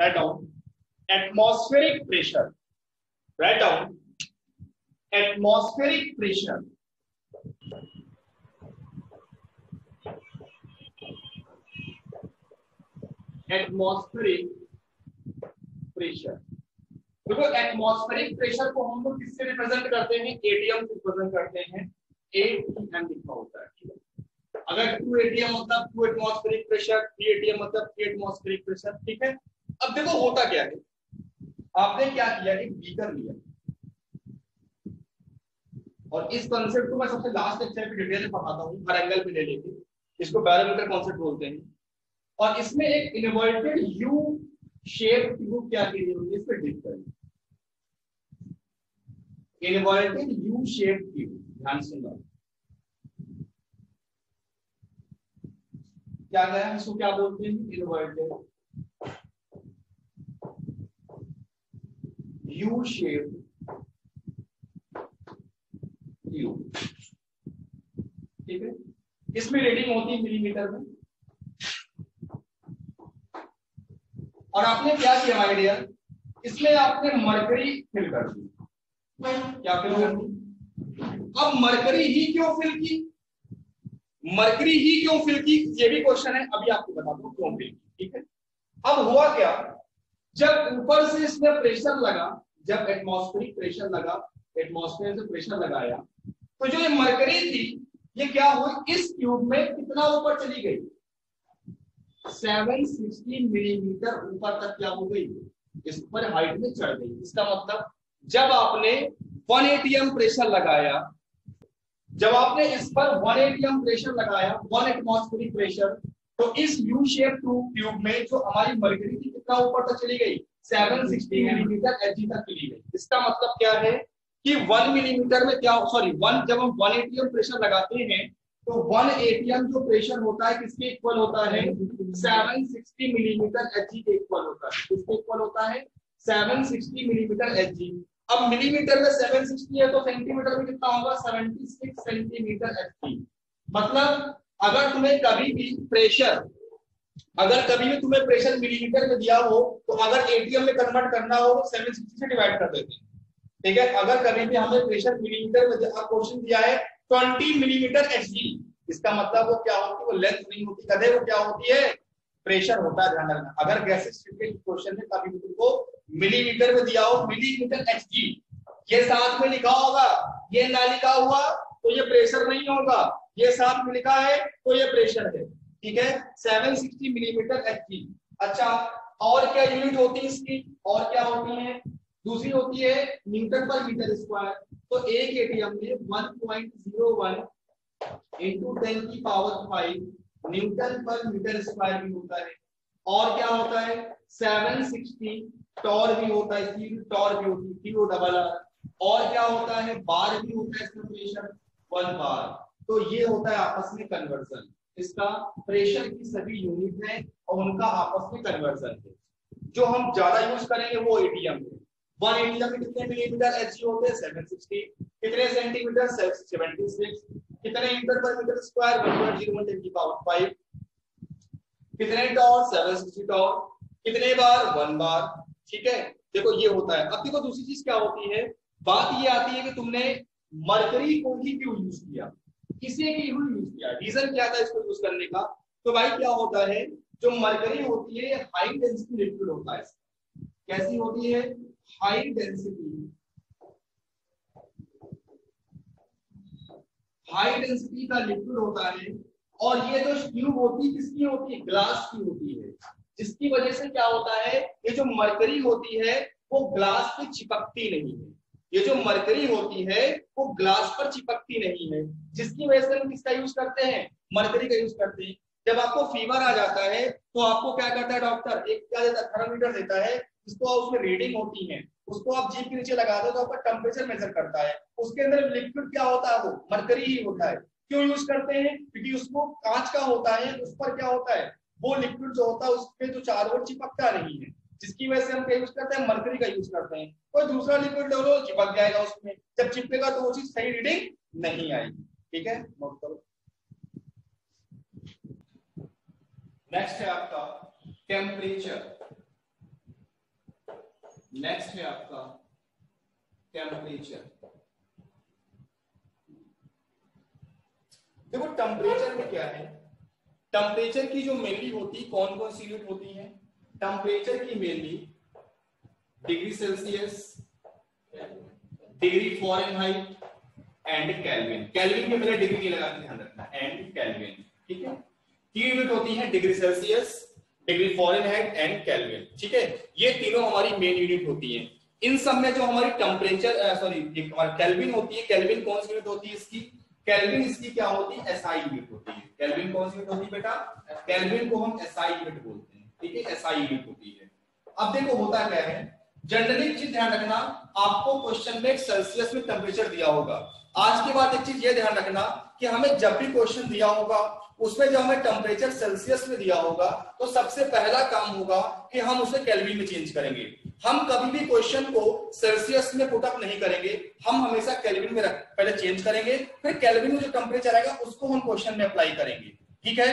write down atmospheric pressure. Write down atmospheric pressure. Atmospheric pressure, देखो atmospheric pressure को हम लोग किससे रिप्रेजेंट करते हैं? एटीएम से रिप्रेजेंट करते हैं। एटीएम लिखा होता है। अगर 2 ATM मतलब 2 एटमॉस्फेरिक प्रेशर, 3 ATM मतलब 3 एटमॉस्फेरिक प्रेशर, ठीक है। अब देखो होता क्या है, आपने क्या किया, एक बीकर लिया, और इस कॉन्सेप्ट को मैं सबसे लास्ट लेक्चर में डिटेल में पढ़ाता हूँ, हर एंगल पे ले लेके। इसको बैरोमीटर कॉन्सेप्ट बोलते हैं। और इसमें एक इनवर्टेड यू शेप ट्यूब क्या की जरूरी है, इस पे डिप करें। इनवर्टेड यू शेप ट्यूब, ध्यान सुनना क्या गया, इसको क्या बोलते हैं, इनवर्टेड यू शेप ट्यूब, ठीक है। इसमें रीडिंग होती है मिलीमीटर में। और आपने क्या किया माय डियर, इसमें आपने मरकरी फिल कर दी। क्या फिल कर दी? अब मरकरी ही क्यों फिल की, मरकरी ही क्यों फिल की, ये भी क्वेश्चन है, अभी आपको बता दूं क्यों फिल की, ठीक है। अब हुआ क्या, जब ऊपर से इसमें प्रेशर लगा, जब एटमॉस्फेरिक प्रेशर लगा, एटमॉस्फेयर से प्रेशर लगाया, तो जो ये मरकरी थी ये क्या हुई, इस ट्यूब में कितना ऊपर चली गई, 760 मिलीमीटर ऊपर तक क्या हो गई, इस पर हाइट में चढ़ गई। इसका मतलब जब आपने 1 ATM प्रेशर लगाया, जब आपने इस पर 1 ATM प्रेशर लगाया, 1 एटमॉस्फेरिक प्रेशर, तो इस यू शेप ट्यूब में जो हमारी मरकरी थी कितना ऊपर तक चली गई, 760 मिलीमीटर एच जी तक चली गई। इसका मतलब क्या है कि 1 मिलीमीटर में क्या, सॉरी 1, जब हम 1 ATM प्रेशर लगाते हैं तो 1 ATM जो प्रेशर होता है किसके इक्वल होता है, 760 मिलीमीटर एचजी के इक्वल होता है। किसके इक्वल होता है, 760 मिलीमीटर एचजी। अब मिलीमीटर में 760 है तो सेंटीमीटर में कितना होगा, 76 सेंटीमीटर एचजी। मतलब अगर तुम्हें कभी भी प्रेशर, अगर कभी भी तुम्हें प्रेशर मिलीमीटर में दिया हो तो अगर एटीएम में कन्वर्ट करना हो तो 760 से डिवाइड कर देते हैं, ठीक है। अगर कभी भी हमें प्रेशर मिलीमीटर में क्वेश्चन दिया है 20 मिलीमीटर एचजी, इसका मतलब वो क्या होती है, वो लेंथ नहीं होती कदे, वो क्या होती है, प्रेशर होता है, ध्यान रखना। अगर गैसेस के क्वेश्चन में कभी तुमको मिलीमीटर में दिया हो मिलीमीटर एचजी, ये साथ में लिखा होगा, ये ना लिखा हुआ तो ये प्रेशर नहीं होगा, ये साथ में लिखा है तो ये प्रेशर है, ठीक है, 760 मिलीमीटर एचजी। अच्छा, और क्या यूनिट होती है इसकी, और क्या होती है, दूसरी होती है न्यूटन पर मीटर स्क्वायर। तो 1 ATM में 1.01 × 10⁵ न्यूटन पर मीटर स्क्वायर भी होता है, और क्या होता है 760 टॉर भी होता है, और क्या होता है बार भी होता है, इसका प्रेशर 1 bar। तो ये होता है आपस में कन्वर्जन, इसका प्रेशर की सभी यूनिट है और उनका आपस में कन्वर्जन है। जो हम ज्यादा यूज करेंगे वो एटीएम है। 1 ATM में कितने मिलीमीटर एचजी होते हैं, 760, कितने सेंटीमीटर, 76, कितने मीटर पर मीटर स्क्वायर, 1.01 × 10⁵, कितने टॉर, 760 टॉर, कितने बार, 1 bar, ठीक है। देखो ये होता है। अब देखो दूसरी चीज क्या होती है, बात ये आती है कि तुमने मरकरी को ही क्यों यूज किया, किसे क्यों यूज किया, रीजन क्या था इसको यूज करने का। तो भाई क्या होता है, जो मरकरी होती है हाई डेंसिटी लिक्विड होता है। कैसी होती है, हाई डेंसिटी का लिक्विड होता है। और ये जो ट्यूब होती है किसकी होती है, ग्लास की होती है, जिसकी वजह से क्या होता है, ये जो मरकरी होती है वो ग्लास पे चिपकती नहीं है, ये जो मरकरी होती है वो ग्लास पर चिपकती नहीं है, जिसकी वजह से हम किसका यूज करते हैं, मरकरी का यूज करते हैं। जब आपको फीवर आ जाता है तो आपको क्या करता है डॉक्टर, एक क्या देता है, थर्मोमीटर देता है, जिसको उसमें रीडिंग होती है, उसको आप जीभ के नीचे लगा दो तो आपका टेम्परेचर मेजर करता है। उसके अंदर लिक्विड क्या होता है, वो मरकरी ही होता है। क्यों यूज करते हैं, क्योंकि उसको कांच का होता है, उस पर क्या होता है, वो लिक्विड जो होता है उस पे तो चारों ओर चिपकता नहीं है, जिसकी वजह से हम क्या यूज करते हैं, मरकरी का यूज करते हैं। कोई दूसरा लिक्विड ले लो, चिपक जाएगा उसमें, जब चिपकेगा तो वो चीज सही रीडिंग नहीं आएगी, ठीक है। नेक्स्ट है आपका टेम्परेचर। नेक्स्ट है आपका टेम्परेचर। देखो टेम्परेचर में क्या है, टेम्परेचर की जो मेनली होती कौन कौन सी यूनिट होती है, टेम्परेचर की mainly degree Celsius, degree Fahrenheit and kelvin. Kelvin में मैंने डिग्री नहीं लगा के ध्यान रखना, एंड केल्विन, ठीक है। तीन यूनिट होती है, degree Celsius, degree Fahrenheit and kelvin, ठीक है। ये तीनों हमारी मेन यूनिट होती हैं। इन सब में जो हमारी टेम्परेचर केल्विन होती है, केल्विन कौन सी यूनिट होती है इसकी, केल्विन इसकी क्या होती है, एसआई यूनिट होती है। केल्विन कौन सी यूनिट होती है बेटा, केल्विन को हम एसआई यूनिट बोलते हैं, ठीक है, एसआई यूनिट होती है। अब देखो होता क्या है, जनरली एक चीज ध्यान रखना, आपको क्वेश्चन में सेल्सियस में टेम्परेचर दिया होगा। आज के बाद एक चीज ये ध्यान रखना कि हमें जब भी क्वेश्चन दिया होगा उसमें जब हमें टेम्परेचर सेल्सियस में दिया होगा तो सबसे पहला काम होगा कि हम उसे केल्विन में चेंज करेंगे। हम कभी भी क्वेश्चन को सेल्सियस में पुट अप नहीं करेंगे, हम हमेशा केल्विन में पहले चेंज करेंगे, फिर केल्विन में जो टेम्परेचर आएगा उसको हम क्वेश्चन में अप्लाई करेंगे, ठीक है।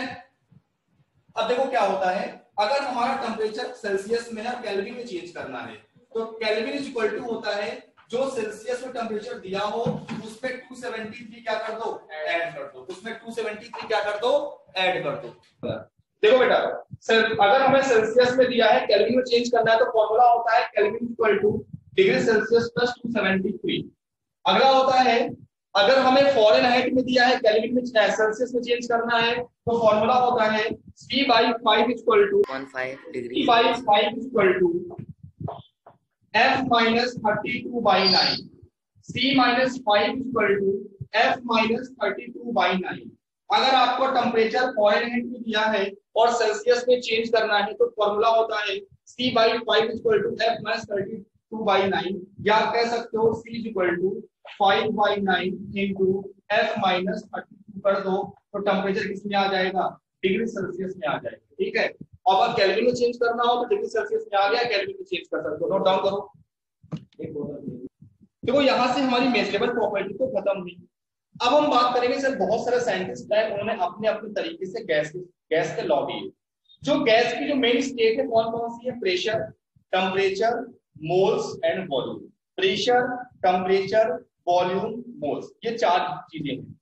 अब देखो क्या होता है, अगर हमारा टेम्परेचर सेल्सियस में है केल्विन में चेंज करना है तो केल्विन इज इक्वल टू होता है जो सेल्सियस में टेम्परेचर दिया हो उसमें 273 क्या कर दो, ऐड कर दो, उसमें 273 क्या कर दो, ऐड कर दो। देखो बेटा अगर हमें सेल्सियस में दिया है केल्विन में चेंज करना है तो फॉर्मूला होता है kelvin equal to degree Celsius plus 273। अगला होता है अगर हमें फॉरेनहाइट में दिया है केल्विन में सेल्सियस में चेंज करना है तो फॉर्मूला होता है C/5 equal to 15 degree, C/5 equal to F-32/9, C-5 equal to F-32/9। अगर आपको टेम्परेचर फॉरेनहाइट में दिया है और सेल्सियस में चेंज करना है तो फॉर्मूला होता है C/5 इक्वल टू F-32/9, या कह सकते हो C equal to 5/9 into F-32 कर दो तो टेम्परेचर किस में आ जाएगा, डिग्री सेल्सियस में आ जाएगा, ठीक है। अब केल्विन में चेंज करना हो तो डिग्री सेल्सियस में आ गया, केल्विन में चेंज कर सकते हो, नोट डाउन करो। देखो यहाँ से हमारी मेजरेबल प्रॉपर्टी तो खत्म हुई। अब हम बात करेंगे, सर बहुत सारे साइंटिस्ट हैं उन्होंने अपने अपने तरीके से गैस के लॉ दिए। जो गैस की जो मेन स्टेट है कौन कौन सी है, pressure, temperature, moles and volume. Pressure, temperature, volume, moles, ये चार चीजें हैं।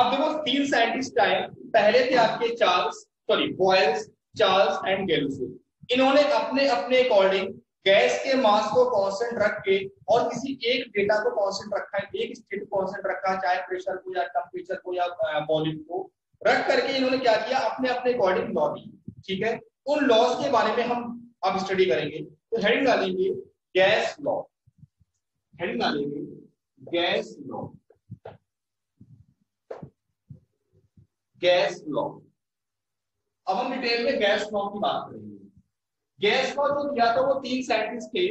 अब देखो तीन साइंटिस्ट आए, पहले थे आपके बॉयल्स, चार्ल्स एंड गेलुसेक। इन्होंने अपने अपने अकॉर्डिंग गैस के मास को कांस्टेंट रख के और किसी एक डेटा को कांस्टेंट रखा है, एक स्टेट को कांस्टेंट रखा, चाहे प्रेशर को या टेम्परेचर को या वॉल्यूम को रख करके इन्होंने क्या किया, अपने अपने अकॉर्डिंग लॉ दिए, ठीक है। उन लॉज के बारे में हम अब स्टडी करेंगे, तो हेडिंग डालेंगे गैस लॉ, हेडिंग डालेंगे गैस लॉ, गैस लॉ। अब हम डिटेल में गैस लॉ की बात करेंगे। गैस लॉ जो दिया था वो तीन साइंटिस्ट थे।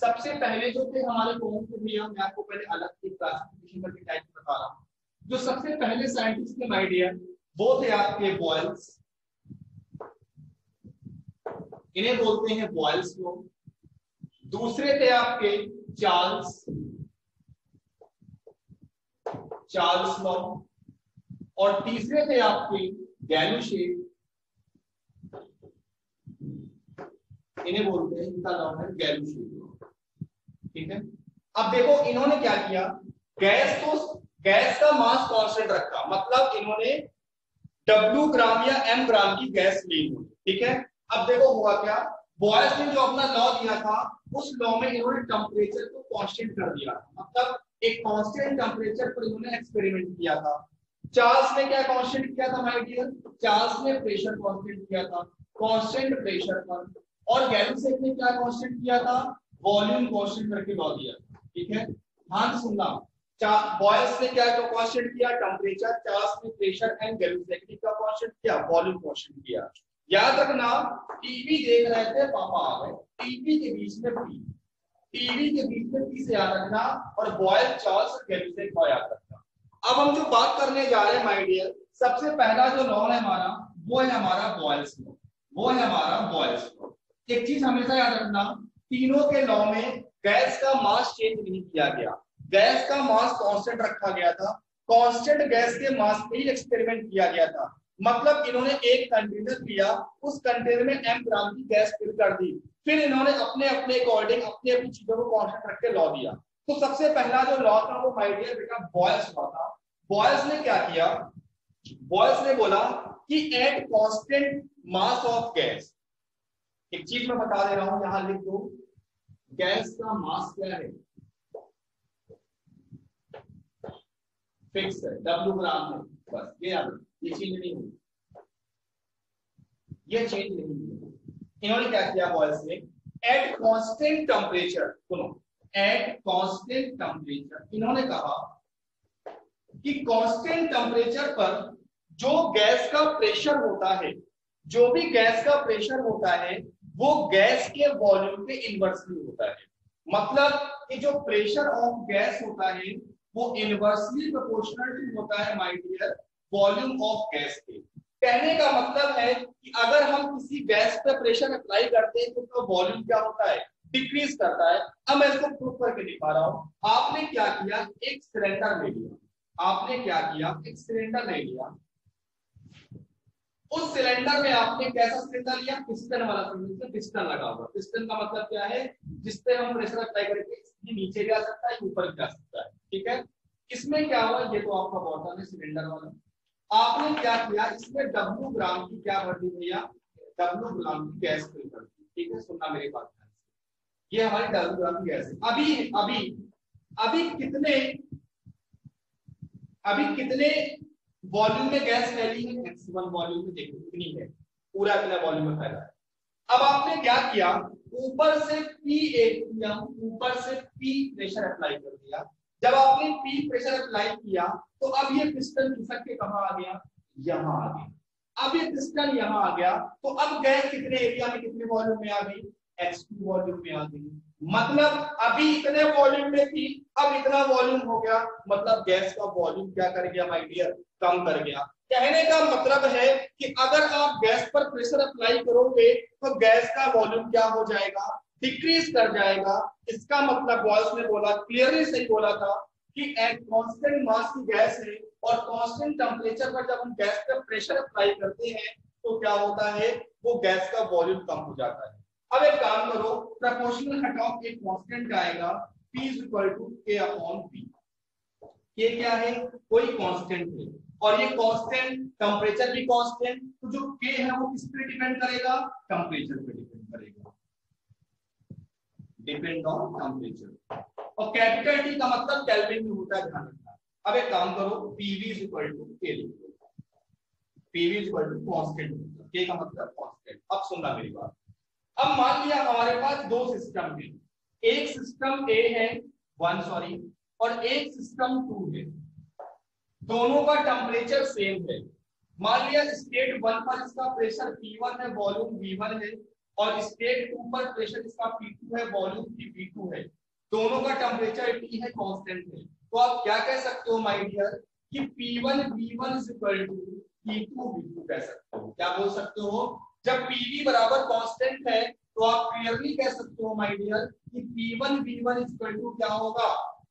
सबसे पहले जो थे हमारे कौन थे भैया, मैं आपको पहले अलग से क्लासिफिकेशन करके टाइप बता रहा हूँ। जो सबसे पहले साइंटिस्ट थे माय डियर वो थे आपके बॉयल्स, इन्हें बोलते हैं बॉयल्स लॉ। दूसरे थे आपके चार्ल्स, चार्ल्स लॉ। और तीसरे थे आपके गैलुशेक, इन्हें बोलते हैं, इनका नाम है गैलुशेक लॉ, ठीक है। अब देखो इन्होंने क्या किया, गैस का मास कांस्टेंट रखा, मतलब इन्होंने W ग्राम या M ग्राम की गैस ली, ठीक है। अब देखो हुआ क्या, बॉयल्स ने जो अपना लॉ दिया था उस लॉ में इन्होंने टेम्परेचर को कांस्टेंट कर दिया, मतलब एक कांस्टेंट टेम्परेचर पर इन्होंने एक्सपेरिमेंट किया था। चार्ल्स ने क्या कांस्टेंट किया था माय डियर, चार्ल्स ने प्रेशर कांस्टेंट किया था, कांस्टेंट प्रेशर पर। और गैलुसेक ने क्या कांस्टेंट किया था, वॉल्यूम कांस्टेंट करके लॉ दिया, ठीक है। ध्यान से सुनना, बॉयल्स ने क्या कांस्टेंट किया, टेम्परेचर, चार्ल्स ने प्रेशर एंड गैलुसेक ने क्या कांस्टेंट किया, वॉल्यूम कांस्टेंट किया। याद रखना टीवी देख रहे थे पापा, टीवी के बीच में पी, टीवी के बीच में पी से याद रखना, और बॉयल, चार्ल्स और गैलुसेक को याद रखना। अब हम जो बात करने जा रहे हैं माय डियर, सबसे पहला जो लॉ है हमारा वो है हमारा बॉयल्स लॉ, वो है हमारा बॉयल्स लॉ। एक चीज हमेशा याद रखना, तीनों के लॉ में गैस का मास चेंज नहीं किया गया, गैस का मास कांस्टेंट रखा गया था, कांस्टेंट गैस के मास पे ही एक्सपेरिमेंट किया गया था। मतलब इन्होंने एक कंटेनर लिया, उस कंटेनर में M ग्राम की गैस फिल कर दी, फिर इन्होंने अपने अपने अकॉर्डिंग अपनी अपनी चीजों को कॉन्स्टेंट रख के लॉ दिया। तो सबसे पहला जो लॉ था वो माय डियर बेटा बॉयल्स लॉ था। बॉयल्स ने क्या किया, बॉयल्स ने बोला कि at constant mass of gas, एक चीज मैं बता दे रहा हूं यहां लिख दो, गैस का मास क्या है, फिक्स है, W ग्राम है, बस ये याद रखो, ये चीज नहीं है, ये चीज नहीं है। इन्होंने क्या किया बॉयल्स ने, एट कांस्टेंट टेम्परेचर, सुनो, एट कांस्टेंट टेम्परेचर इन्होंने कहा कि कांस्टेंट टेम्परेचर पर जो गैस का प्रेशर होता है, जो भी गैस का प्रेशर होता है वो गैस के वॉल्यूम पे इन्वर्सली होता है। मतलब कि जो प्रेशर ऑफ गैस होता है वो इन्वर्सली प्रोपोर्शनल होता है my dear volume of gas के। कहने का मतलब है कि अगर हम किसी गैस पे प्रेशर अप्लाई करते हैं तो उसका वॉल्यूम क्या होता है, डिक्रीज करता है। अब मैं इसको प्रूफ करके दिखा रहा हूं। आपने क्या किया, एक सिलेंडर ले लिया, आपने क्या किया, एक सिलेंडर ले लिया, उस सिलेंडर में आपने कैसा सिलेंडर लिया, पिस्टन वाला सिलेंडर, पिस्टन लगा हुआ। पिस्टन का मतलब क्या है, जिससे हम प्रेशर अप्लाई करके नीचे जा सकता है, ऊपर जा सकता है, ठीक है। इसमें क्या हुआ, ये तो आपका बॉटल है सिलेंडर वाला, आपने क्या किया, इसमें W ग्राम की क्या भर दी भैया, W ग्राम की गैस फिल कर दी, ठीक है। सुनना मेरी बात, ये हमारी W ग्राम की गैस है। अभी अभी अभी कितने वॉल्यूम में गैस फैली है, मैक्सिमम वॉल्यूम में, देखो कितनी है, पूरा इतना वॉल्यूम में फैला है। अब आपने क्या किया, ऊपर से पी एटीएम, ऊपर से पी प्रेशर अप्लाई कर दिया। जब आपने पी प्रेशर अप्लाई किया तो अब ये पिस्टन खिसक के कहां आ गया, यहां आ गया। अब ये पिस्टन यहां आ गया तो अब गैस कितने एरिया में, कितने वॉल्यूम में आ गई, एक्सपी वॉल्यूम में आ गई। मतलब अभी इतने वॉल्यूम में थी, अब इतना वॉल्यूम हो गया, मतलब गैस का वॉल्यूम क्या कर गया माय डियर, कम कर गया। कहने का मतलब है कि अगर आप गैस पर प्रेशर अप्लाई करोगे तो गैस का वॉल्यूम क्या हो जाएगा, डिक्रीज कर जाएगा। इसका मतलब बॉयल्स ने बोला, क्लियरली सही बोला था कि एट कांस्टेंट मास की गैस है और कांस्टेंट टेम्परेचर पर जब हम गैस पर प्रेशर अप्लाई करते हैं तो क्या होता है, वो गैस का वॉल्यूम कम हो जाता है। अब एक काम करो, प्रोपोर्शनल हटाओ, एक कांस्टेंट आएगा P is equal to K upon P। ये क्या है, कोई कांस्टेंट है और ये कांस्टेंट, टेम्परेचर भी कांस्टेंट, तो जो K है वो किस पे डिपेंड करेगा, टेम्परेचर पे डिपेंड करेगा, डिपेंड ऑन टेम्परेचर। और कैपिटल T का मतलब केल्विन में होता है, ध्यान रखना। अब एक काम करो, PV is equal to K लिख दो, PV is equal to constant, K का मतलब कांस्टेंट। अब सुनना मेरी बात, अब मान लिया हमारे पास दो सिस्टम है, एक सिस्टम ए है और एक सिस्टम टू है, दोनों का टेम्परेचर सेम है। मान लिया स्टेट वन पर इसका प्रेशर P1 है, वॉल्यूम V1 है, और स्टेट टू पर प्रेशर इसका P2 है, वॉल्यूम V2 है, दोनों का टेम्परेचर T है, कांस्टेंट है। तो आप क्या कह सकते हो माय डियर कि P1 V1 P2 V2 कह सकते हो। क्या बोल सकते हो, जब PV बराबर कांस्टेंट है तो आप क्लियरली कह सकते हो माय डियर कि P1 V1 = क्या होगा,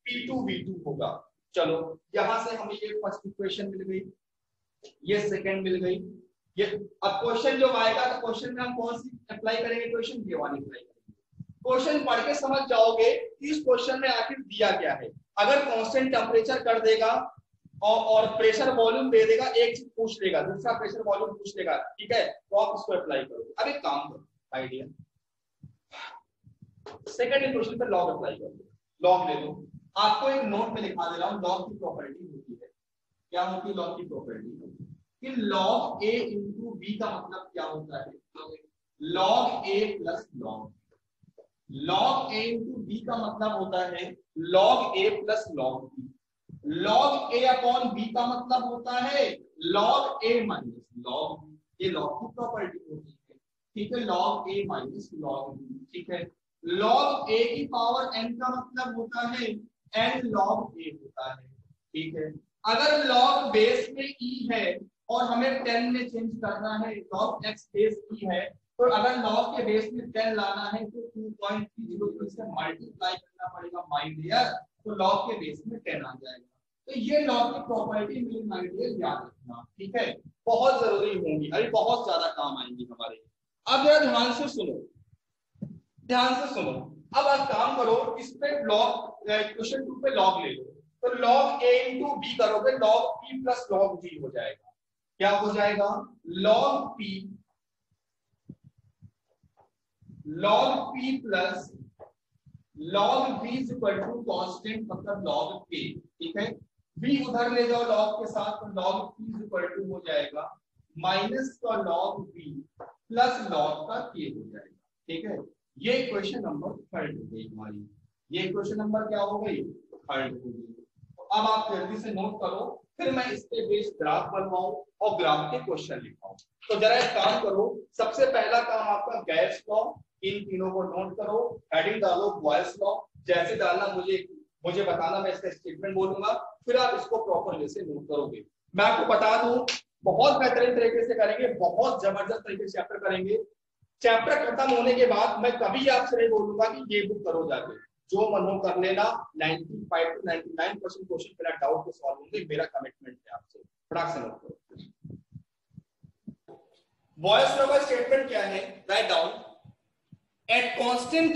P2 V2 होगा। चलो यहां से हमें ये फर्स्ट इक्वेशन मिल गई, ये सेकंड मिल गई, ये। अब क्वेश्चन जो आएगा तो क्वेश्चन में हम कौन सी अप्लाई करेंगे, क्वेश्चन के वाली अप्लाई करेंगे। क्वेश्चन पढ़ के समझ जाओगे कि इस क्वेश्चन में आखिर दिया क्या है। अगर कांस्टेंट टेम्परेचर कर देगा और प्रेशर वॉल्यूम दे देगा, एक चीज पूछ लेगा, दूसरा प्रेशर वॉल्यूम पूछ लेगा, ठीक है, तो आप उसको अप्लाई करोगे। अब एक काम करो आइडिया, सेकंड इक्वेशन पर लॉग अप्लाई कर दो, लॉग ले लो। आपको एक नोट में लिखा दे रहा हूँ, लॉग की प्रॉपर्टी होती है, क्या होती है लॉग की प्रॉपर्टी, कि लॉग ए इंटू बी का मतलब क्या होता है, log A plus log, log A into B का मतलब होता है log A plus log B, log A upon B का मतलब होता है log A minus log B, ये लॉग की प्रॉपर्टी होती है, ठीक है, log A minus log B, ठीक है। लॉग ए की पावर एन का मतलब होता है एन लॉग ए होता है, ठीक है। अगर लॉग बेस में ई है और हमें 10 में चेंज करना है, लॉग एक्स बेस ई है, तो अगर लॉग के बेस में 10 लाना है तो 2.300 से मल्टीप्लाई करना पड़ेगा माय डियर, तो लॉग के बेस में 10 आ जाएगा। तो ये लॉग की प्रॉपर्टी मेरे माय डियर याद रखना, ठीक है, बहुत जरूरी होंगी, अरे बहुत ज्यादा काम आएंगी हमारे। अब जरा ध्यान से सुनो, ध्यान से सुनो। अब आप काम करो, इस पे लॉग, क्वेश्चन 2 पे लॉग ले लो, तो लॉग a इंटू बी करोगे, log p plus log g हो जाएगा। क्या हो जाएगा? Log p plus log v is equal to constant, मतलब लॉग k। ठीक है, b उधर ले जाओ लॉग के साथ, तो log p is equal to हो जाएगा माइनस का लॉग b प्लस लॉग का k हो जाएगा। ठीक है, ये क्वेश्चन नंबर 3 हो गई हमारी। ये क्वेश्चन नंबर क्या हो गई? 3 हो गई। अब आप जल्दी से नोट करो, फिर मैं इस पे बेस ग्राफ बनवाऊं और ग्राफ के क्वेश्चन लिखाऊं। तो जरा एक काम करो, सबसे पहला काम आपका गैस लॉ, इन तीनों को नोट करो, हेडिंग डालो बॉयल्स लॉ, जैसे डालना मुझे बताना, मैं इसका स्टेटमेंट बोलूंगा, फिर आप इसको प्रॉपर वे से नोट करोगे। मैं आपको बता दूं, बहुत बेहतरीन तरीके से करेंगे, बहुत जबरदस्त तरीके से चैप्टर करेंगे। चैप्टर खत्म होने के बाद मैं कभी आपसे नहीं बोलूंगा कि ये बुक करो जाके, जो मनो कर लेना। 95 से 99% क्वेश्चन बिना डाउट के सॉल्व होंगे, मेरा कमिटमेंट है आपसे। फटाक से नोट करो। बॉयल्स लॉ का स्टेटमेंट क्या है? Write down, at constant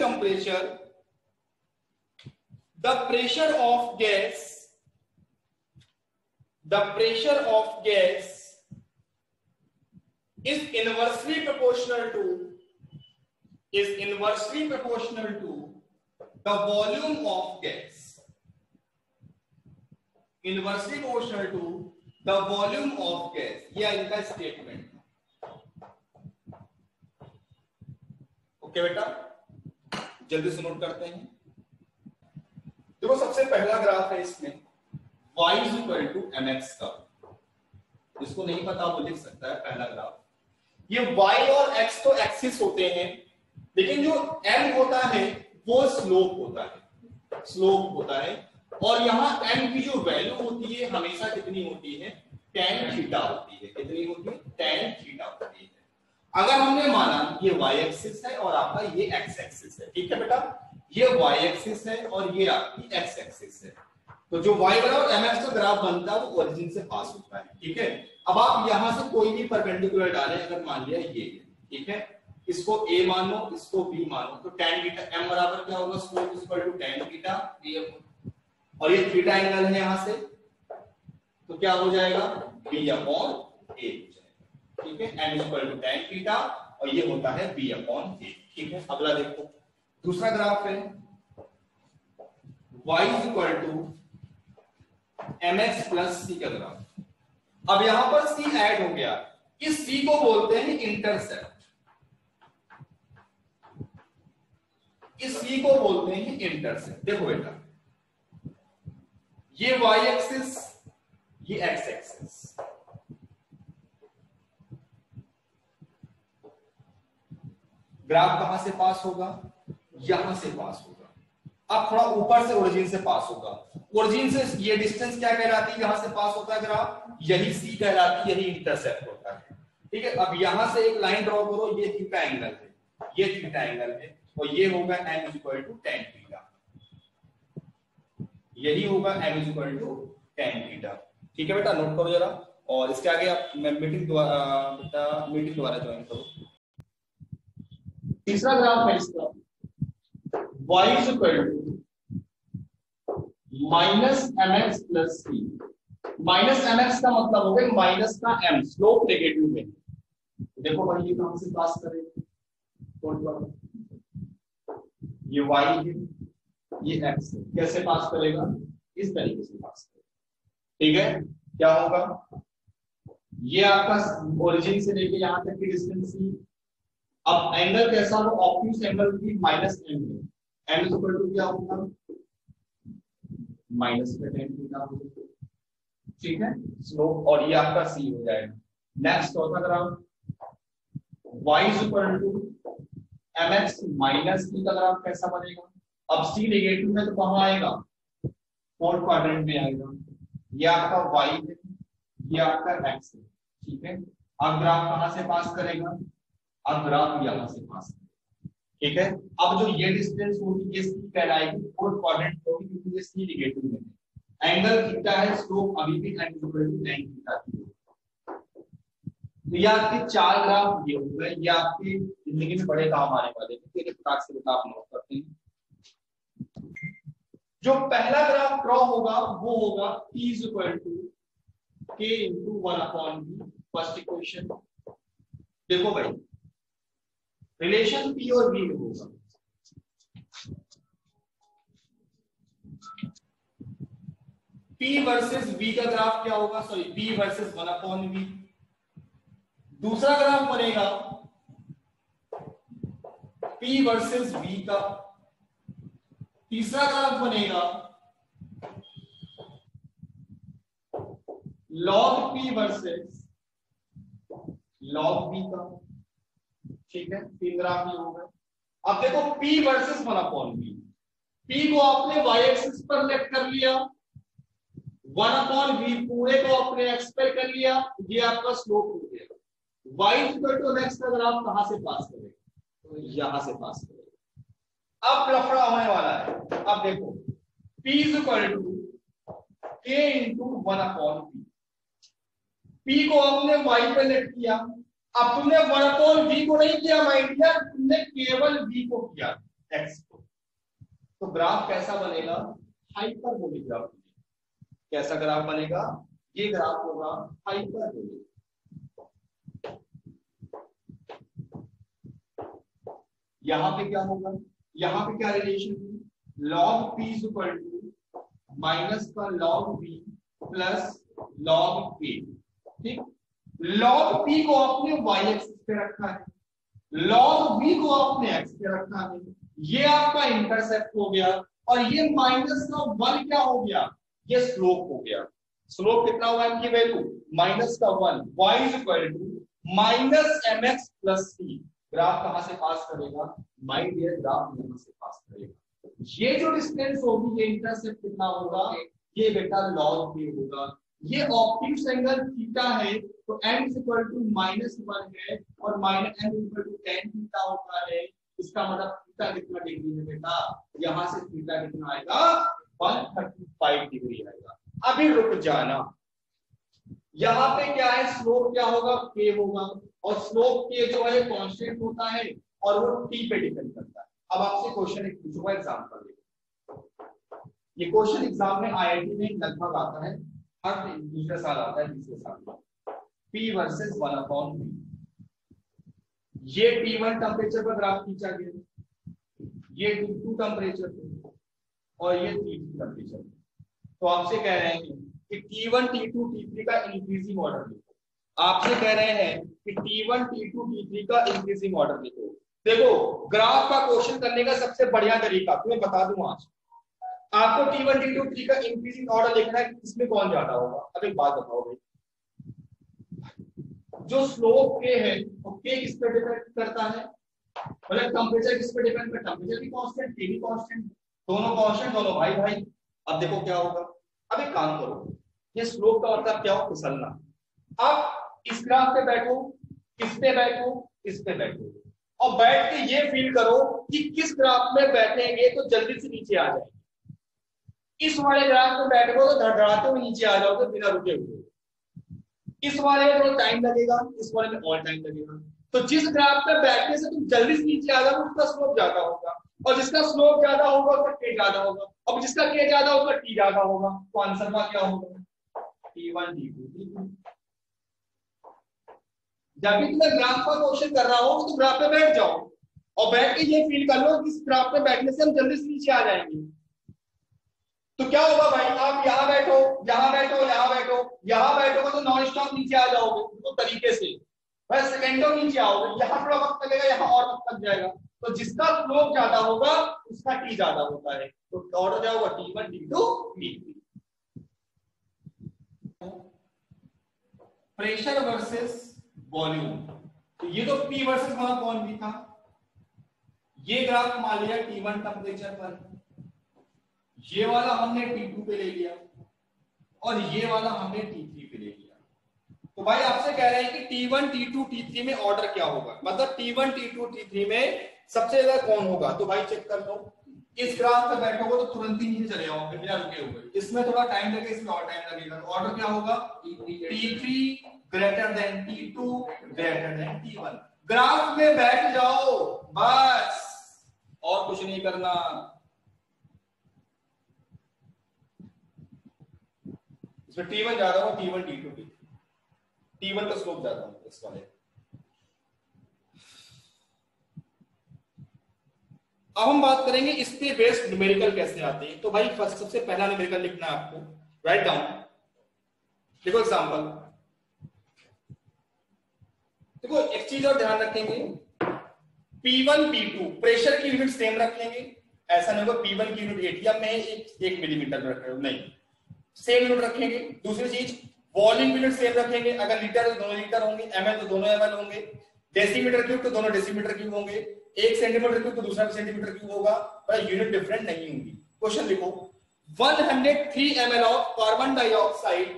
temperature the pressure of gas is inversely proportional to the volume of gas, ये इनका स्टेटमेंट। ओके बेटा, जल्दी से नोट करते हैं। देखो, सबसे पहला ग्राफ है, इसमें y is equal to mx का, इसको नहीं पता वो लिख सकता है। पहला ग्राफ, ये y और x तो एक्सिस होते हैं, लेकिन जो m होता है वो स्लोप होता है और यहाँ m की जो वैल्यू होती है हमेशा कितनी होती है? tan थीटा होती है। कितनी होती है? tan थीटा होती है। अगर हमने माना ये y एक्सिस है और आपका ये x एक्सिस है, ठीक है बेटा, ये y एक्सिस है और ये आपकी x एक्सिस है, तो जो y बराबर mx का ग्राफ बनता है वो ओरिजिन से पास होता है। ठीक है, अब आप यहां से कोई भी परपेंडिकुलर डालें, अगर मान लिया ये, ठीक है, इसको a मानो, इसको b मानो, तो tan थीटा m बराबर क्या होगा? Slope equal to tan theta dm, और ये थीटा एंगल है यहां से, तो क्या हो जाएगा? b अपॉन a हो जाएगा। ठीक है, m equal to tan theta और ये होता है b अपॉन a। ठीक है, अगला देखो, दूसरा ग्राफ है y equal to mx plus c का ग्राफ। अब यहां पर c ऐड हो गया, इस c को बोलते हैं इंटरसेप्ट। देखो बेटा, ये y एक्सिस, ये x एक्सिस, ग्राफ कहां से पास होगा? यहां से पास होगा। अब थोड़ा ऊपर से ओरिजिन से पास होगा। ओरिजिन से ये डिस्टेंस क्या कहलाती है? यहां से पास होता है ग्राफ, यही सी कहलाती है, यही इंटरसेप्ट होता है। ठीक है, अब यहां से एक लाइन ड्रॉ करो, ये थीटा एंगल है, ये थीटा एंगल है, और ये होगा m equal to tan theta, यही होगा m equal to tan theta. ठीक है बेटा, नोट करो जरा, और इसके आगे आप मीटिंग द्वारा ज्वाइन करो। तीसरा ग्राफ है इसका, y equal to minus mx plus c। Minus mx का मतलब हो गया माइनस का m, स्लोप नेगेटिव में। देखो भाई, ये कहां से पास करे? ये y है, ये x है, कैसे पास करेगा? इस तरीके से पास करेगा। ठीक है, क्या होगा? ये आपका ओरिजिन से लेके यहां तक की डिस्टेंस है। अब एंगल कैसा हो? ऑब्ट्यूज एंगल भी माइनस m है, m इक्वल टू क्या होगा? माइनस का tan थीटा। ठीक है, स्लोप, और ये आपका c हो जाएगा। नेक्स्ट, चौथा graph, y equal to mx minus c का ग्राफ कैसा बनेगा? अब c नेगेटिव में तो कहां आएगा? फोर्थ क्वाड्रेंट में आएगा। ये आपका y है, ये आपका x है। ठीक है, अब ग्राफ कहां से पास करेगा? अब ग्राफ यहां से पास करेगा। ठीक है, अब जो ये डिस्टेंस होगी ये c कहलाएगी, फोर्थ क्वाड्रेंट होगी, क्योंकि ये c नेगेटिव में है, एंगल थीटा है, स्लोप अभी भी tan थीटा है। तो ये आपके 4 ग्राम ये हो गए, ये आपकी जिंदगी में बड़े काम आने वाले हैं। आप नोट करते हैं जो पहला ग्राफ ड्रॉ होगा वो होगा P is equal to K into 1/V। First equation देखो भाई, रिलेशन P और V में होगा। P वर्सेस V का ग्राफ क्या होगा, सॉरी V वर्सेस 1/V। दूसरा ग्राफ बनेगा P वर्सेस V का। तीसरा ग्राफ बनेगा log P versus log V का। ठीक है, 3 ग्राफ ये हो गए। अब देखो P वर्सेस 1/V। P को आपने y एक्सिस पर लेफ्ट कर लिया, 1/V पूरे को आपने एक्स पर कर लिया, ये आपका स्लोप हो गया। y अगर आप कहां से पास करेंगे तो यहां से पास करेंगे। अब लफड़ा होने वाला है। अब देखो P is equal to K into 1/V। P को आपने y पे लेट किया, अब तुमने 1/V को नहीं किया माइंड किया, तुमने केवल V को किया x को। तो ग्राफ कैसा बनेगा, हाइपरबोलिक ग्राफ बनेगा। कैसा ग्राफ बनेगा, ये ग्राफ होगा हाइपरबोलिक। यहाँ पे क्या होगा, यहाँ पे क्या रिलेशन है, log P is equal to minus का log V plus log K। ठीक, लॉग P को आपने y एक्सिस पे रखा है, लॉग V को आपने x पे रखा है, ये आपका इंटरसेप्ट हो गया, और ये माइनस का 1 क्या हो गया, ये स्लोप हो गया। स्लोप कितना हुआ, इनकी वैल्यू माइनस का 1। y is equal to minus mx plus C। Graph कहां से पास करेगा, माइंड ये ग्राफ यहां से पास करेगा। ये जो डिस्टेंस होगी, ये इंटरसेप्ट कितना होगा, ये बेटा लॉग P होगा। ये ऑब्ट्यूस एंगल थीटा है, तो m -1 है और -m tan थीटा होता है। इसका मतलब थीटा कितना डिग्री है बेटा, यहां से थीटा कितना आएगा, 135 डिग्री आएगा। अभी रुक जाना, यहाँ पे क्या है, स्लोप क्या होगा, K होगा, और स्लोप K जो है कांस्टेंट होता है और वो T पे डिपेंड करता है। अब आपसे क्वेश्चन एक पूछूंगा एग्जाम पर, ये क्वेश्चन एग्जाम में आईआईटी में लगभग आता है, हर दूसरे साल आता है, तीसरे साल। P versus 1/V। ये T1 टेम्परेचर पर ग्राफ खींचा गया, ये T2 टेम्परेचर पर, और ये T3 टेम्परेचर पर। तो आपसे कह रहे हैं कि T1, T2, T3 का इंक्रीजिंग ऑर्डर लिखो। आपसे कह रहे हैं कि T1, T2, T3 का इंक्रीजिंग ऑर्डर लिखो। देखो ग्राफ का क्वेश्चन करने का सबसे बढ़िया तरीका तुम्हें बता दूं आज, आपको T1, T2, T3 का इंक्रीजिंग ऑर्डर लिखना है, इसमें कौन ज्यादा होगा। अब एक बात बताओ भाई, जो स्लोप K है वो K किस पे डिपेंड करता है, मतलब टेम्परेचर किस पे डिपेंड करता है, टेम्परेचर भी कांस्टेंट, K भी कांस्टेंट, दोनों कांस्टेंट, दोनों भाई भाई। अब देखो क्या होगा, अब एक काम करो, ये स्लोप का मतलब क्या हो, फिसलना। अब इस ग्राफ पे बैठो, किस पे बैठो, इस पे बैठो, और बैठ के ये फील करो कि किस ग्राफ में बैठेंगे तो जल्दी से नीचे आ जाएंगे। इस वाले ग्राफ पे बैठो तो धड़धड़ाते हुए नीचे आ जाओगे बिना रुके हुए, इस वाले में थोड़ा टाइम लगेगा, इस वाले में और टाइम लगेगा। तो जिस ग्राफ पे बैठने से तुम जल्दी से नीचे आ जाओगे उसका स्लोप ज्यादा होगा, और जिसका स्लोप ज्यादा होगा उसका K ज्यादा होगा, और जिसका K ज्यादा होगा T ज्यादा होगा। तो आंसर का क्या होगा, T1 T2 T3। जब भी तुम ग्राफ का क्वेश्चन कर रहा हो तो ग्राफ पे बैठ जाओ, और बैठ के ये फील कर लो कि इस ग्राफ पे बैठने से हम जल्दी से नीचे आ जाएंगे। तो क्या होगा भाई, आप यहाँ बैठो, यहाँ बैठो, यहाँ बैठो, यहाँ बैठोगे तो नॉन स्टॉप नीचे आ जाओगे, तो तरीके से बस सेकेंडों नीचे आओगे। यहाँ थोड़ा वक्त लगेगा, यहाँ और वक्त लग जाएगा। तो जिसका स्लोप ज्यादा होगा उसका T ज्यादा होता है, तो ऑर्डर क्या होगा, T1 T2 T3। Pressure versus volume, तो ये तो P वर्सेस V था, ये ग्राफ मान लिया T1 टेम्परेचर पर, ये वाला हमने T2 पे ले लिया, और ये वाला हमने T3 पे ले लिया। तो भाई आपसे कह रहे हैं कि T1, T2, T3 में ऑर्डर क्या होगा, मतलब T1, T2, T3 में सबसे ज्यादा कौन होगा। तो भाई चेक कर लो, इस ग्राफ पे बैठोगे तो तुरंत ही नीचे चले जाओगे बिना रुके हुए। इसमें थोड़ा टाइम लगेगा, इसमें और टाइम लगेगा। ऑर्डर क्या होगा? T3 greater than T2 greater than T1। Graph में बैठ जाओ बस, और कुछ नहीं करना। इसमें T1 जा रहा हूं, T1 T2 T3, T1 का स्लोप जा रहा हूं इस वाले। अब हम बात करेंगे इस पे बेस्ड न्यूमेरिकल कैसे आते हैं। तो भाई फर्स्ट सबसे पहला न्यूमेरिकल लिखना है आपको, राइट डाउन। देखो एग्जांपल, देखो एक चीज और ध्यान रखेंगे, P1 P2 प्रेशर की यूनिट सेम रखेंगे। ऐसा नहीं होगा P1 की यूनिट एटीएम में है, 1 मिलीमीटर रख रहे हो, नहीं, सेम यूनिट रखेंगे। दूसरी चीज वॉल्यूम यूनिट सेम रखेंगे, अगर लीटर तो 2 लीटर होंगे, एमएल तो दोनों एमएल होंगे, डेसीमीटर क्यूब तो दोनों डेसीमीटर क्यूब होंगे, 1 सेंटीमीटर क्यूब तो दूसरा सेंटीमीटर क्यूब होगा, पर यूनिट डिफरेंट नहीं होंगी। क्वेश्चन देखो, 103 ml of carbon dioxide,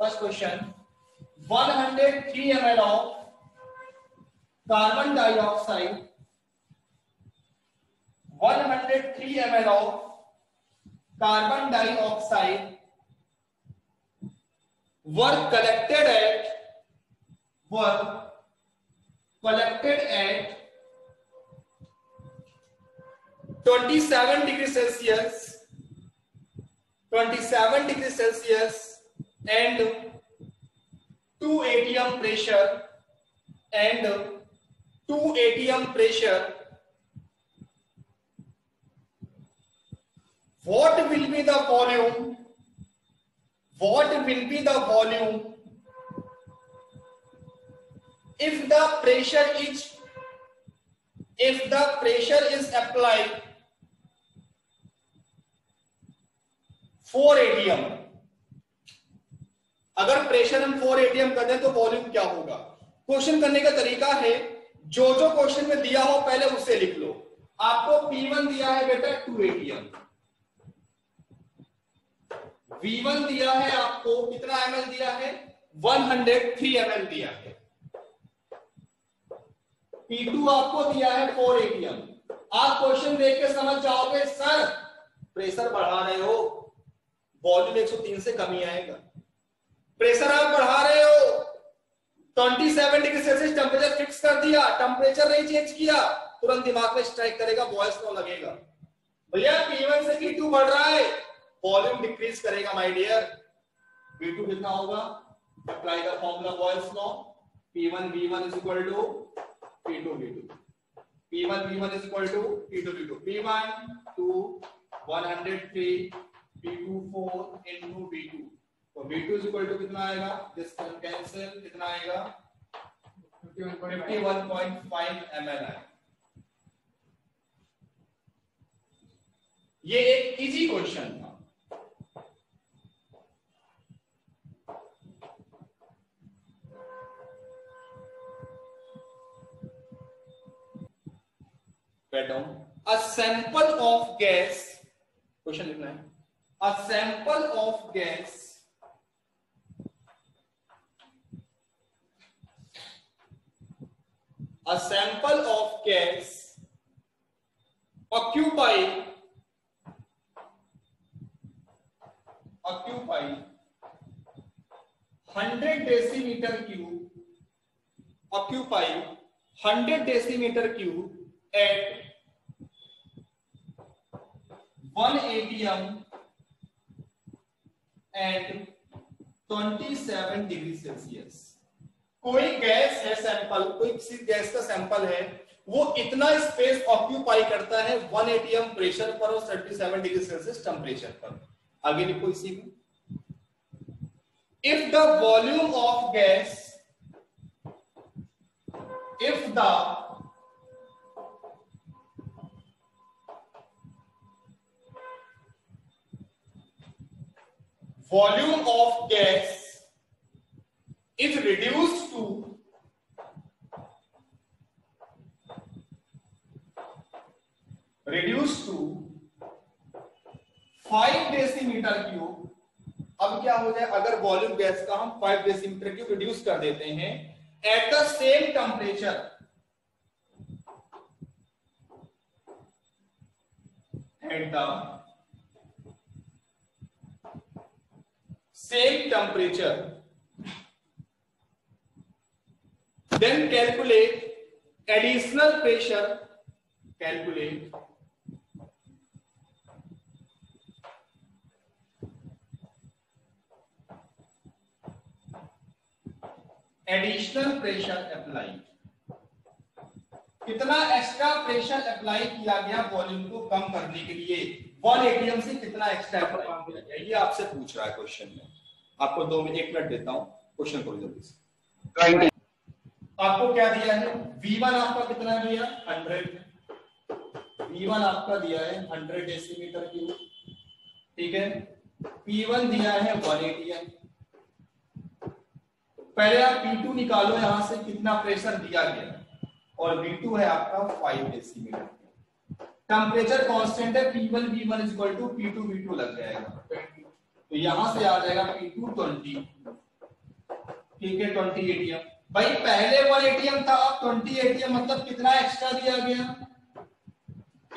first question, 103 ml of carbon dioxide, 103 ml of carbon dioxide were collected at 27 degrees Celsius and 2 atm pressure and 2 atm pressure, what will be the volume? What will be the volume if the pressure is applied 4 ATM? अगर pressure हम 4 ATM कर दें तो volume क्या होगा? Question करने का तरीका है, जो जो क्वेश्चन में दिया हो पहले उससे लिख लो। आपको P1 दिया है बेटा 2 एटीएम, V1 दिया है आपको कितना एमएल दिया है, 103 एमएल दिया है, P2 आपको दिया है 4 एटीएम। आप क्वेश्चन देख के समझ जाओगे सर प्रेशर बढ़ा रहे हो, वॉल्यूम 103 से कम ही आएगा। प्रेशर आप बढ़ा रहे हो, 27 डिग्री सेल्सियस टेम्परेचर फिक्स कर दिया, टेम्परेचर नहीं चेंज किया, तुरंत दिमाग में स्ट्राइक करेगा बॉयल्स लॉ लगेगा। भैया P1 से P2 बढ़ रहा है, वॉल्यूम डिक्रीज करेगा माय डियर। P2 कितना होगा? Apply the formula Boyle's law, P1 V1 = P2 V2, P1 V1 = P2 V2, P1 2 103 B24 into B2, तो B2 = कितना आएगा? दिस कैन कैंसिल, कितना आएगा? 51.5 ml आएगा। ये एक इजी क्वेश्चन था। A sample of gas, question लिखना है, A sample of gas occupy 100 decimeter cube, occupy 100 decimeter cube at 1 atm and 27 degree Celsius. कोई गैस है सैंपल, कोई किसी गैस का सैंपल है, वो इतना स्पेस ऑक्यूपाई करता है 1 एटीएम प्रेशर पर और 37 डिग्री सेल्सियस टेम्परेचर पर। आगे लिखो इसी में, if the volume of gas, if reduced to 5 decimeter cube, अब क्या हो जाए अगर वॉल्यूम गैस का हम 5 decimeter cube रिड्यूस कर देते हैं at the same temperature, at the same temperature, then calculate additional pressure, calculate additional pressure applied. कितना एक्स्ट्रा प्रेशर अप्लाई किया गया वॉल्यूम को कम करने के लिए, 1 एटीएम से कितना एक्स्ट्रा अप्लाई किया गया, ये आपसे पूछ रहा है क्वेश्चन में। आपको 2 मिनट देता हूं, क्वेश्चन करो जल्दी से। आपको क्या दिया है, V1 आपका कितना दिया, 100। V1 आपका दिया है 100 डेसीमीटर क्यूब, ठीक है। P1 दिया है 1 एटीएम। पहले आप P2 निकालो, यहां से कितना प्रेशर दिया गया, और V2 है आपका 5 डेसीमीटर। टेम्परेचर कांस्टेंट है, P1 V1 = P2 V2 लग जाएगा, तो यहां से आ जाएगा P2 20, ठीक है, 20 एटीएम। भाई पहले 1 एटीएम था, अब 20 एटीएम, मतलब कितना एक्स्ट्रा दिया गया,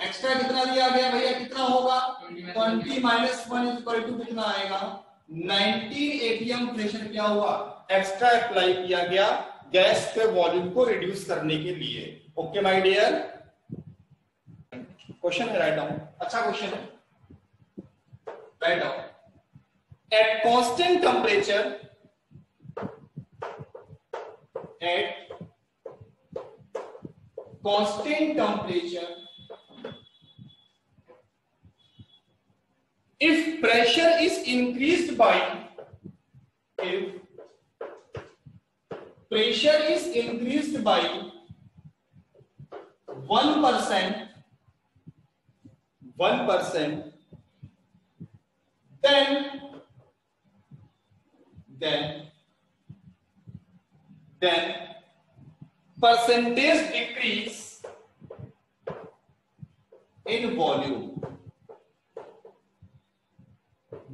एक्स्ट्रा कितना दिया गया भैया, कितना होगा 20 माइनस 1 = कितना आएगा 19 एटीएम प्रेशर क्या हुआ, एक्स्ट्रा अप्लाई किया गया गैस के वॉल्यूम को रिड्यूस करने के लिए। ओके माय डियर, क्वेश्चन है, राइट डाउन, अच्छा क्वेश्चन है, write down. At constant temperature, at constant temperature, if pressure is increased by, if pressure is increased by 1%, then percentage decrease in volume,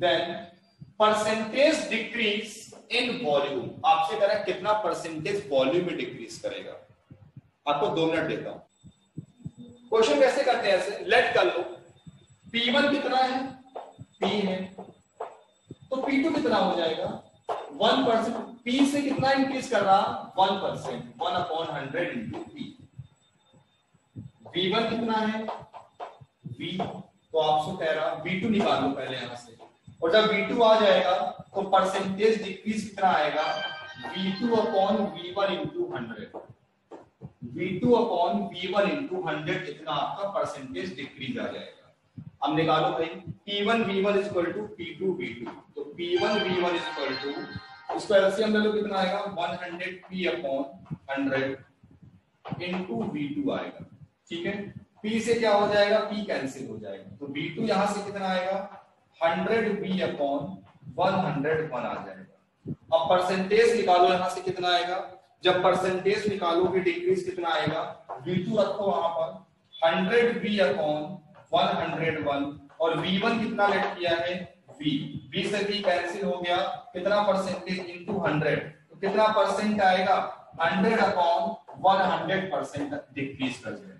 then percentage decrease in volume. आपसे कह रहा है कितना percentage volume में decrease करेगा। आपको 2 minute देता हूं। क्वेश्चन कैसे करते हैं, ऐसे लेट कर लो। P1 कितना है, P है, तो P2 कितना हो जाएगा 1%। P से कितना इंक्रीज कर रहा, 1%, 1/100 इंटू P। V1 कितना है, V, तो आपसे कह रहा V2 निकालो पहले यहां से, और जब V2 आ जाएगा तो परसेंटेज डिक्रीज कितना आएगा, V2/V1 इंटू 100, V2/V1 इंटू 100 इतना आपका परसेंटेज डिक्रीज आ जाएगा। अब निकालो भाई, P1 V1 = P2 V2, तो P1 V1 = उसका एलसीएम ले लो, कितना आएगा 100 P/100 इंटू V2 आएगा, ठीक है। P से क्या हो जाएगा, P कैंसिल हो जाएगा, तो V2 यहाँ से कितना आएगा 100 P/101 आ जाएगा। अब परसेंटेज निकालो, यहां से कितना आएगा, जब परसेंटेज निकालोगे डिक्रीज कितना आएगा, V2 रखो वहां पर 100 P/101, और V1 कितना लेट किया है, V से V कैंसिल हो गया, कितना परसेंटेज इंटू 100, तो कितना परसेंट आएगा 100/100 परसेंट डिक्रीज कर जाएगा।